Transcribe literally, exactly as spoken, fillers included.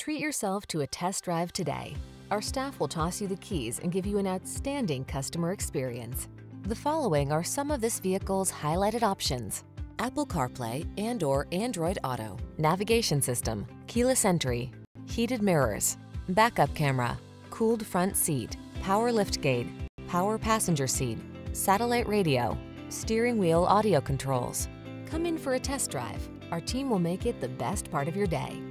Treat yourself to a test drive today. Our staff will toss you the keys and give you an outstanding customer experience. The following are some of this vehicle's highlighted options: Apple CarPlay and or Android Auto, navigation system, keyless entry, heated mirrors, backup camera, cooled front seat, power liftgate, power passenger seat, satellite radio, steering wheel audio controls. Come in for a test drive. Our team will make it the best part of your day.